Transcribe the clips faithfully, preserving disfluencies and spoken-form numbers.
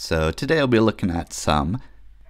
So today I'll be looking at some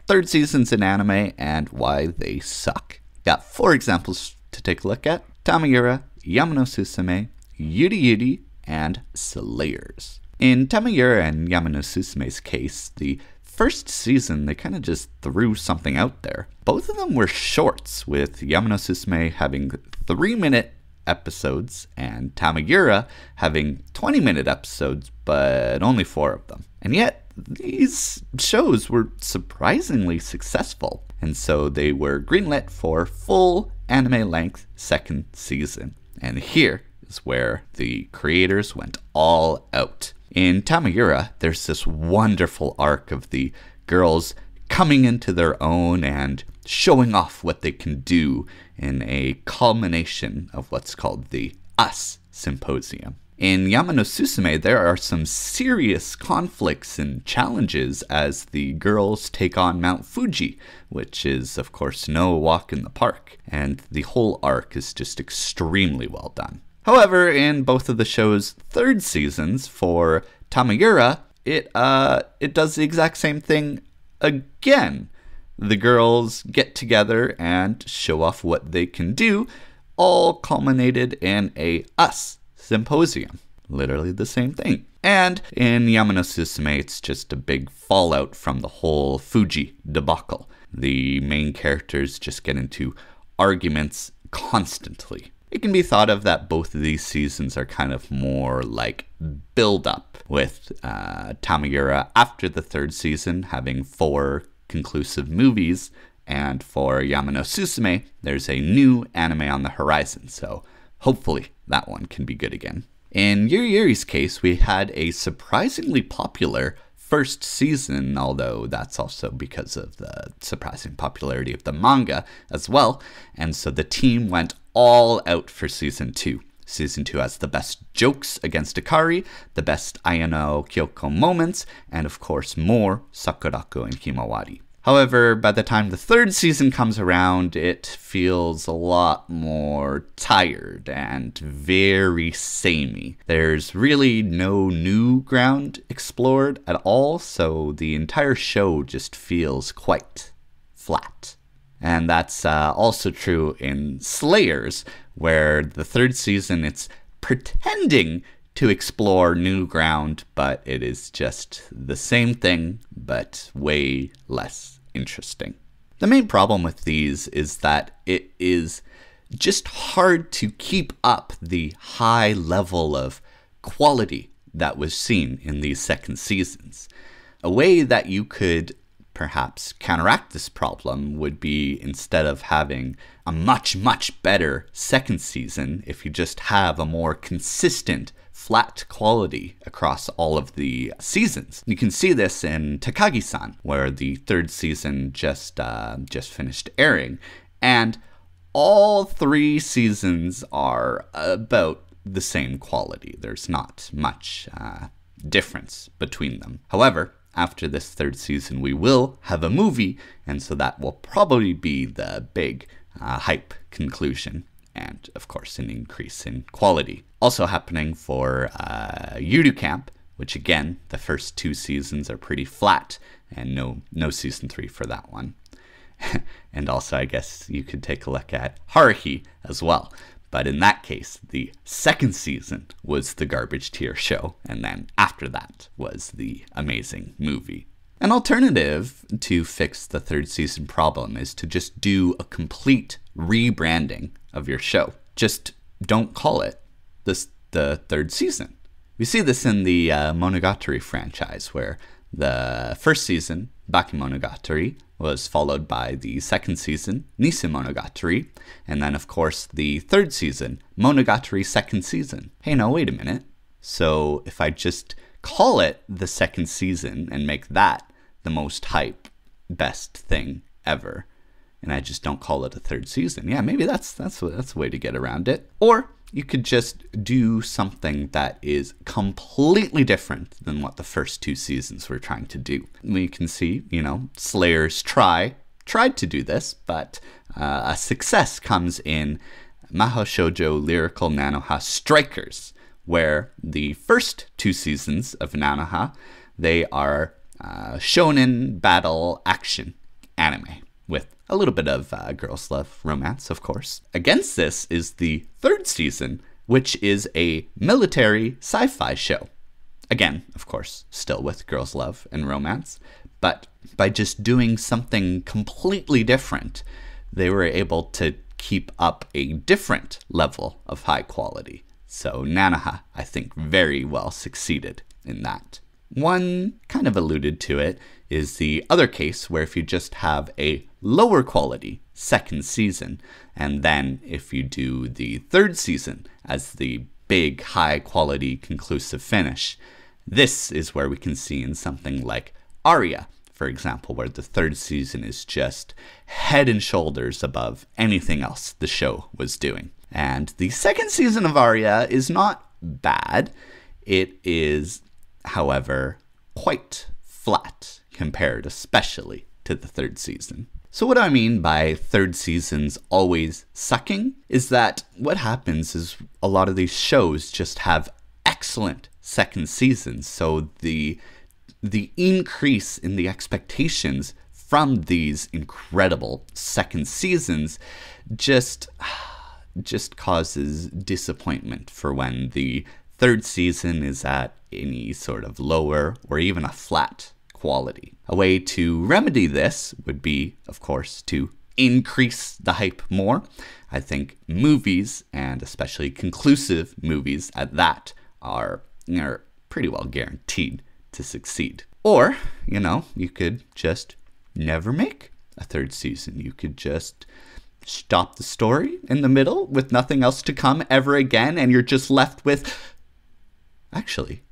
third seasons in anime and why they suck. Got four examples to take a look at: Tamayura, Yama no Susume, Yuri Yuri, and Slayers. In Tamayura and Yama no Susume's case, the first season they kind of just threw something out there. Both of them were shorts, with Yama no Susume having three minute episodes and Tamayura having twenty minute episodes, but only four of them. And yet, these shows were surprisingly successful, and so they were greenlit for full anime-length second season. And here is where the creators went all out. In Tamayura, there's this wonderful arc of the girls coming into their own and showing off what they can do in a culmination of what's called the Us Symposium. In Yama no Susume, there are some serious conflicts and challenges as the girls take on Mount Fuji, which is, of course, no walk in the park, and the whole arc is just extremely well done. However, in both of the show's third seasons, for Tamayura, it, uh, it does the exact same thing again. The girls get together and show off what they can do, all culminated in a Us Symposium. Literally the same thing. And in Yama no Susume, it's just a big fallout from the whole Fuji debacle. The main characters just get into arguments constantly. It can be thought of that both of these seasons are kind of more like build-up, with uh, Tamayura after the third season having four conclusive movies, and for Yama no Susume, there's a new anime on the horizon, so hopefully that one can be good again. In Yuri Yuri's case, we had a surprisingly popular first season, although that's also because of the surprising popularity of the manga as well, and so the team went all out for season two. Season two has the best jokes against Akari, the best Ayano Kyoko moments, and of course more Sakurako and Himawari. However, by the time the third season comes around, it feels a lot more tired and very samey. There's really no new ground explored at all, so the entire show just feels quite flat. And that's uh, also true in Slayers, where the third season, it's pretending to explore new ground, but it is just the same thing, but way less interesting. The main problem with these is that it is just hard to keep up the high level of quality that was seen in these second seasons. A way that you could perhaps counteract this problem would be, instead of having a much, much better second season, if you just have a more consistent flat quality across all of the seasons. You can see this in Takagi-san, where the third season just uh, just finished airing, and all three seasons are about the same quality. There's not much uh, difference between them. However, after this third season, we will have a movie, and so that will probably be the big uh, hype conclusion, and of course an increase in quality. Also happening for uh, Yuru Camp, which again, the first two seasons are pretty flat, and no, no season three for that one. And also, I guess you could take a look at Haruhi as well. But in that case, the second season was the garbage tier show, and then after that was the amazing movie. An alternative to fix the third season problem is to just do a complete rebranding of your show. Just don't call it this, the third season. We see this in the uh, Monogatari franchise, where the first season, Bakemonogatari, was followed by the second season, Nisemonogatari, and then of course the third season, Monogatari second season. Hey, no, wait a minute. So if I just call it the second season and make that the most hype, best thing ever, and I just don't call it a third season. Yeah, maybe that's that's that's a way to get around it. Or you could just do something that is completely different than what the first two seasons were trying to do. We can see, you know, Slayers try tried to do this, but uh, a success comes in Maho Shoujo Lyrical Nanoha Strikers, where the first two seasons of Nanoha, they are uh, shonen battle action anime with a little bit of uh, girls' love romance, of course. Against this is the third season, which is a military sci-fi show. Again, of course, still with girls' love and romance, but by just doing something completely different, they were able to keep up a different level of high quality. So Nanoha, I think, very well succeeded in that. One kind of alluded to it is the other case where if you just have a lower quality second season, and then if you do the third season as the big, high quality, conclusive finish, this is where we can see in something like Aria, for example, where the third season is just head and shoulders above anything else the show was doing. And the second season of Aria is not bad. It is, however, quite flat compared especially to the third season. So what I mean by third seasons always sucking is that what happens is a lot of these shows just have excellent second seasons, so the the increase in the expectations from these incredible second seasons just just causes disappointment for when the third season is at any sort of lower or even a flat quality. A way to remedy this would be, of course, to increase the hype more. I think movies, and especially conclusive movies at that, are, are pretty well guaranteed to succeed. Or, you know, you could just never make a third season. You could just stop the story in the middle with nothing else to come ever again, and you're just left with, actually,